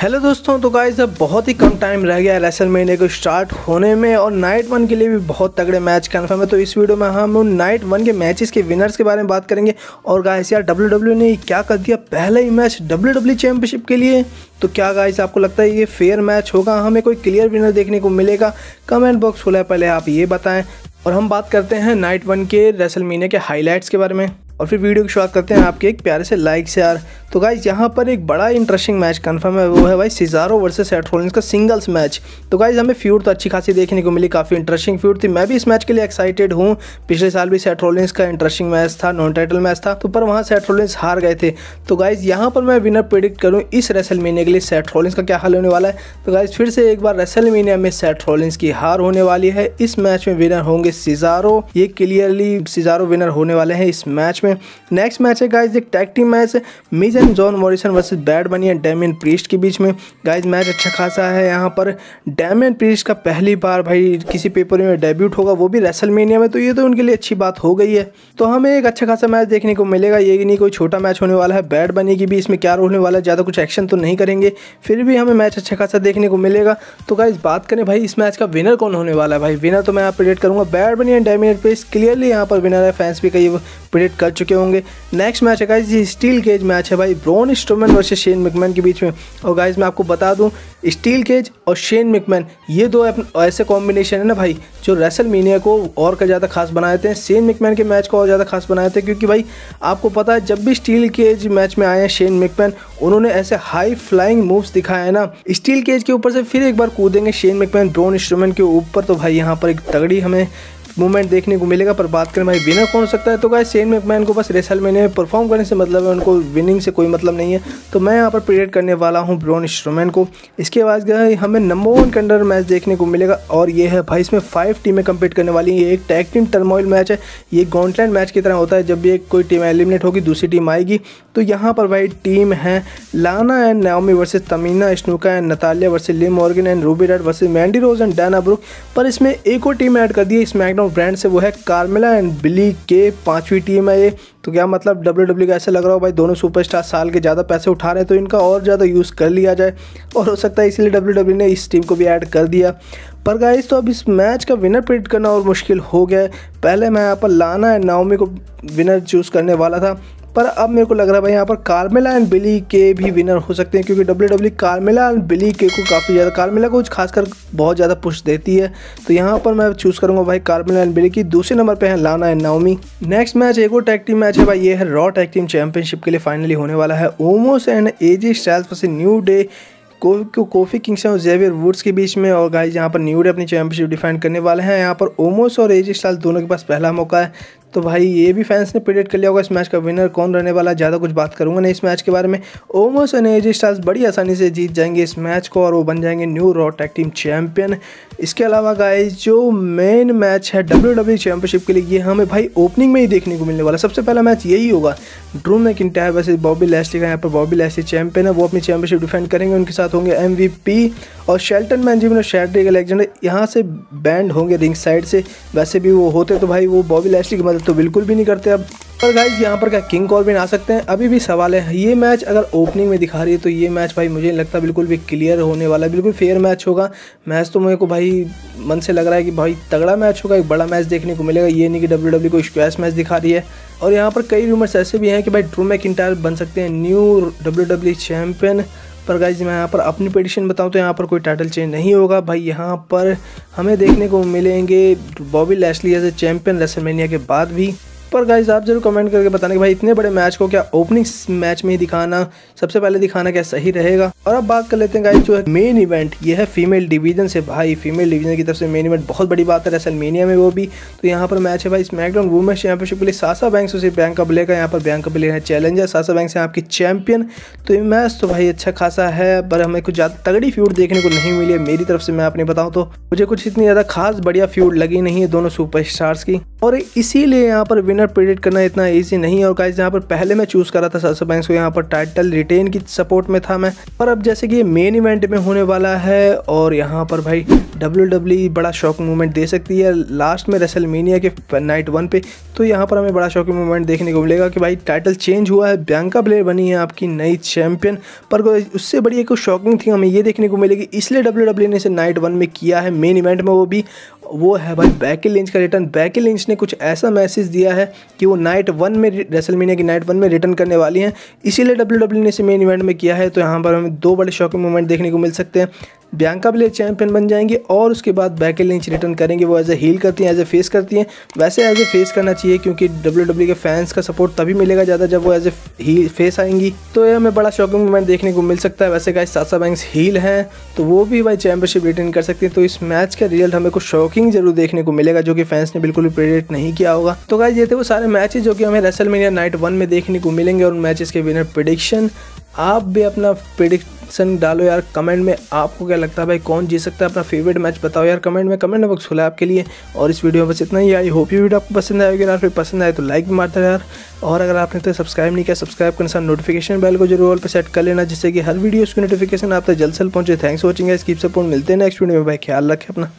Hello दोस्तों, तो guys अब बहुत ही कम टाइम रह गया है रेसलमेनिया को स्टार्ट होने में और नाइट वन के लिए भी बहुत तगड़े मैच कन्फर्म है। तो इस वीडियो में हम उन नाइट वन के मैचेस के विनर्स के बारे में बात करेंगे। और गाइस यार WWE ने क्या कर दिया, पहला ही मैच WWE चैंपियनशिप के लिए। तो क्या गाइस आपको लगता है ये फेयर मैच होगा, हमें कोई क्लियर विनर देखने को मिलेगा? कमेंट बॉक्स खुला है, पहले आप ये बताएं। और हम बात करते हैं नाइट वन के रेसलमेनिया के हाईलाइट्स के बारे में और फिर वीडियो की शुरुआत करते हैं आपके एक प्यारे से लाइक से यार। तो गाइस यहाँ पर एक बड़ा इंटरेस्टिंग मैच कंफर्म है, वो है भाई सिजारो वर्सेस सेथ रॉलिन्स का सिंगल्स मैच। तो गाइस हमें फ्यूड तो अच्छी खासी देखने को मिली, काफ़ी इंटरेस्टिंग फ्यूड थी। मैं भी इस मैच के लिए एक्साइटेड हूँ। पिछले साल भी सेथ रॉलिन्स का इंटरेस्टिंग मैच था, नॉन टाइटल मैच था, तो पर वहाँ सेथ रॉलिन्स हार गए थे। तो गाइस यहाँ पर मैं विनर प्रेडिक्ट करूँ इस रेसलमेनिया के लिए सेथ रॉलिन्स का क्या हाल होने वाला है। तो गाइस फिर से एक बार रेसलमेनिया में सेथ रॉलिन्स की हार होने वाली है। इस मैच में विनर होंगे सिजारो, ये क्लियरली सिजारो विनर होने वाले हैं इस मैच में। नेक्स्ट मैच है गाइस एक टैग टीम मैच है, Miz and John Morrison versus Bad Bunny and Damian Priest के बीच में। गाइस मैच अच्छा खासा है। यहाँ पर डेमियन प्रीस्ट का पहली बार भाई किसी पेपर में डेब्यूट होगा, वो भी रेसलमेनिया में, तो ये तो उनके लिए अच्छी बात हो गई है। तो हमें एक अच्छा खासा मैच देखने को मिलेगा, ये नहीं कोई छोटा मैच होने वाला है। बैड बनी की भी इसमें क्या रोल होने वाला है, ज़्यादा कुछ एक्शन तो नहीं करेंगे, फिर भी हमें मैच अच्छा खासा देखने को मिलेगा। तो गाइस बात करें भाई इस मैच का विनर कौन होने वाला है, भाई विनर तो मैं यहाँ प्रेडिक्ट करूँगा bad Bunny and Damian priest clearly यहाँ पर विनर है, फैंस भी कई प्रेडिक्ट कर चुके होंगे। नेक्स्ट मैच है गाइस स्टील केज मैच है भाई, Braun Strowman versus Shane McMahon के बीच में। और गाइस मैं आपको बता दूं स्टील केज और शेन मैकमैन ये दो ऐसे कॉम्बिनेशन है ना भाई जो रेसलमेनिया को और का ज़्यादा खास बना देते हैं, शेन मैकमैन के मैच को और ज़्यादा खास बना देते हैं। क्योंकि भाई आपको पता है जब भी स्टील केज मैच में आए हैं शेन मैकमैन, उन्होंने ऐसे हाई फ्लाइंग मूव्स दिखाए हैं ना, स्टील केज के ऊपर से फिर एक बार कूदेंगे शेन मैकमैन ब्रॉन स्ट्रोमन के ऊपर। तो भाई यहाँ पर एक तगड़ी हमें मूवमेंट देखने को मिलेगा। पर बात करें भाई विनर कौन हो सकता है, तो गाइस शेन मैकमैन को बस रेसलमेनिया में परफॉर्म करने से मतलब है, उनको विनिंग से कोई मतलब नहीं है। तो मैं यहाँ पर प्रेडिक्ट करने वाला हूँ ब्रॉन स्ट्रोमैन को। इसके बाद गए हमें नंबर 1 कंटेंडर मैच देखने को मिलेगा और ये है भाई इसमें 5 टीमें कम्पीट करने वाली हैं। ये एक टैग टीम टर्मोइल मैच है, ये गॉन्टलेट मैच की तरह होता है, जब भी एक कोई टीम एलिमिनेट होगी दूसरी टीम आएगी। तो यहाँ पर भाई टीम है Lana and Naomi versus Tamina Snuka and Natalia versus Liv Morgan and Ruby Riott versus Mandy Rose and Dana Brooke. पर इसमें एक और टीम ऐड कर दी है स्मैकडाउन ब्रांड से, वो है कार्मेला एंड बिली के, 5वीं टीम है ये। तो क्या मतलब WWE का ऐसा लग रहा हो भाई दोनों सुपरस्टार साल के ज़्यादा पैसे उठा रहे हैं, तो इनका और ज़्यादा यूज़ कर लिया जाए और हो सकता है इसलिए WWE ने इस टीम को भी ऐड कर दिया। पर गाइस तो अब इस मैच का विनर प्रेडिक्ट करना और मुश्किल हो गया है। पहले मैं यहाँ पर लाना एंड नाओमी को विनर चूज़ करने वाला था, पर अब मेरे को लग रहा है भाई यहाँ पर कार्मेला एंड बिली के भी विनर हो सकते हैं, क्योंकि WWE कार्मेला एंड बिली के को काफ़ी ज़्यादा, कार्मेला को खासकर बहुत ज़्यादा पुश देती है। तो यहाँ पर मैं चूज़ करूँगा भाई कार्मेला एंड बिली की। दूसरे नंबर पे है Lana and Naomi. Next match एक और टैग टीम मैच है भाई, ये है रॉ टैग टीम चैंपियनशिप के लिए फाइनली होने वाला है। Omos and AJ Styles versus New Day Kofi Kingston और जेवियर वुड्स के बीच में। और गाइस यहाँ पर न्यू डे अपनी चैंपियनशिप डिफेंड करने वाले हैं। यहाँ पर ओमोस और एजे स्टाइल्स दोनों के पास पहला मौका है। तो भाई ये भी फैंस ने प्रेडिक्ट कर लिया होगा इस मैच का विनर कौन रहने वाला, ज़्यादा कुछ बात करूंगा नहीं इस मैच के बारे में। ओमोस और एजे स्टाइल्स बड़ी आसानी से जीत जाएंगे इस मैच को और वो बन जाएंगे new Raw tag team champion. इसके अलावा गाइस जो मेन मैच है WWE चैंपियनशिप के लिए, ये हमें भाई ओपनिंग में ही देखने को मिलने वाला, सबसे पहला मैच यही होगा। Drew McIntyre versus Bobby Lashley का, यहाँ पर बॉबी लैशली चैंपियन है, वो अपनी चैंपियनशिप डिफेंड करेंगे। उनके साथ होंगे MVP और शेल्टन बेंजामिन और शैड्रिक अलेक्जेंडर, यहाँ से बैंड होंगे रिंग साइड से। वैसे भी वो होते तो भाई वो बॉबी लैशली की तो बिल्कुल भी नहीं करते अब। पर गाइज यहाँ पर क्या किंग कॉर्बिन आ सकते हैं, अभी भी सवाल है। ये मैच अगर ओपनिंग में दिखा रही है तो ये मैच भाई मुझे नहीं लगता बिल्कुल भी क्लियर होने वाला है, बिल्कुल फेयर मैच होगा। मैच तो मेरे को भाई मन से लग रहा है कि भाई तगड़ा मैच होगा, एक बड़ा मैच देखने को मिलेगा। ये नहीं कि WWE को स्क्वैश मैच दिखा रही है। और यहाँ पर कई रूमर्स ऐसे भी हैं कि भाई ड्रू मैकिंटायर बन सकते हैं न्यू WWE चैम्पियन। पर गाइज मैं यहाँ पर अपनी प्रेडिक्शन बताऊँ तो यहाँ पर कोई टाइटल चेंज नहीं होगा भाई। यहाँ पर हमें देखने को मिलेंगे Bobby Lashley as a champion WrestleMania के बाद भी। पर गाइज आप जरूर कमेंट करके बताना कि भाई इतने बड़े मैच को क्या ओपनिंग मैच में ही दिखाना, सबसे पहले दिखाना क्या सही रहेगा। और अब बात कर लेते हैं गाइज जो है मेन इवेंट, ये है फीमेल डिवीजन से। भाई फीमेल डिवीजन की तरफ से मेन इवेंट बहुत बड़ी बात है रेसलमेनिया में, वो भी। तो यहाँ पर मैच है भाई स्मैकडाउन वुमेंस चैंपियनशिप के लिए, साशा बैंक्स उसे बियांका बलेर का। यहाँ पर बियांका बलेर है चैलेंजर, साशा बैंक्स है आपकी चैंपियन। तो ये मैच तो भाई अच्छा खासा है, पर हमें कुछ ज़्यादा तगड़ी फ्यूड देखने को नहीं मिली है। मेरी तरफ से मैं अपने बताऊँ तो मुझे कुछ इतनी ज़्यादा खास बढ़िया फ्यूड लगी नहीं है दोनों सुपरस्टार्स की, और इसीलिए यहाँ पर विनर प्रेडिक्ट करना इतना इजी नहीं है। और गाइस यहाँ पर पहले मैं चूज़ कर रहा था साशा बैंक्स को, यहाँ पर टाइटल रिटेन की सपोर्ट में था मैं। पर अब जैसे कि ये मेन इवेंट में होने वाला है और यहाँ पर भाई WWE बड़ा शॉक मूवमेंट दे सकती है लास्ट में रेसलमेनिया के नाइट 1 पे, तो यहाँ पर हमें बड़ा शॉकिंग मोमेंट देखने को मिलेगा कि भाई टाइटल चेंज हुआ है, बियांका बेलेयर बनी है आपकी नई चैंपियन। पर उससे बड़ी एक शॉकिंग थिंग हमें ये देखने को मिलेगी, इसलिए WWE ने इसे नाइट वन में किया है मेन इवेंट में, वो है भाई बैकी लिंच का रिटर्न। बैकी लिंच ने कुछ ऐसा मैसेज दिया है कि वो नाइट वन में रेसलमेनिया की नाइट वन में रिटर्न करने वाली हैं, इसीलिए WWE ने इसे मेन इवेंट में किया है। तो यहाँ पर हमें दो बड़े शॉकिंग मोमेंट देखने को मिल सकते हैं, बियांका बेलेयर चैंपियन बन जाएंगे और उसके बाद बैकी लिंच रिटर्न करेंगे। वो एज ए हील करती हैं, एज ए फेस करती हैं, वैसे एज ए फेस करना चाहिए क्योंकि WWE के फैंस का सपोर्ट तभी मिलेगा ज़्यादा जब वो एज ए हील फेस आएंगी। तो यह हमें बड़ा शॉकिंग मोमेंट देखने को मिल सकता है। वैसे गाइस साशा बैंक्स हील हैं तो वो भी भाई चैंपियनशिप रिटर्न कर सकती है। तो इस मैच का रिजल्ट हमें कुछ शॉकिंग जरूर देखने को मिलेगा जो कि फैंस ने बिल्कुल भी प्रेडिक्ट नहीं किया होगा। तो गाइस ये थे वो सारे मैचेस जो कि हमें रेसलमेनिया नाइट वन में देखने को मिलेंगे और उन मैचेस के विनर प्रेडिक्शन। आप भी अपना प्रेडिक्शन डालो यार कमेंट में, आपको क्या लगता है भाई कौन जीत सकता है, अपना फेवरेट मैच बताओ यार कमेंट में बॉक्स खुला आपके लिए। और इस वीडियो में बस इतना ही यार, होप ये वीडियो आपको पसंद आएगी यार, फिर पसंद आए तो लाइक भी मारते यार। और अगर आपने तो सब्सक्राइब नहीं किया, सब्सक्राइब करने साथ नोटिफिकेशन बेल को जरूर ऑल पर सेट कर लेना जिससे कि हर वीडियो उसकी नोटिफिकेशन आप तक जल्द से जल्द पहुँचे। थैंक्स वॉचिंग है, इस कीप सपोर्ट, मिलते हैं नेक्स्ट वीडियो में भाई, ख्याल रखें अपना।